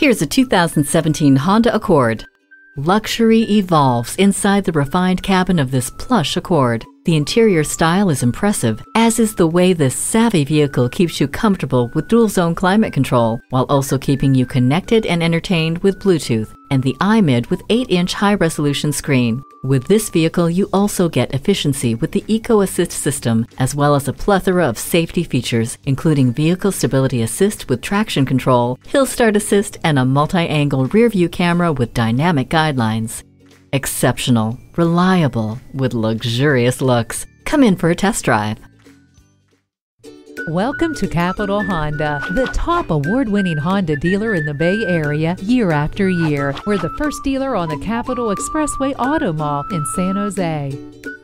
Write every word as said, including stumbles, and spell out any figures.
Here's a two thousand seventeen Honda Accord. Luxury evolves inside the refined cabin of this plush Accord. The interior style is impressive, as is the way this savvy vehicle keeps you comfortable with dual-zone climate control, while also keeping you connected and entertained with Bluetooth and the iMID with eight inch high-resolution screen. With this vehicle, you also get efficiency with the Eco Assist system, as well as a plethora of safety features, including Vehicle Stability Assist with traction control, Hill Start Assist, and a multi-angle rear-view camera with dynamic guidelines. Exceptional, reliable, with luxurious looks. Come in for a test drive. Welcome to Capitol Honda, the top award-winning Honda dealer in the Bay Area year after year. We're the first dealer on the Capitol Expressway Auto Mall in San Jose.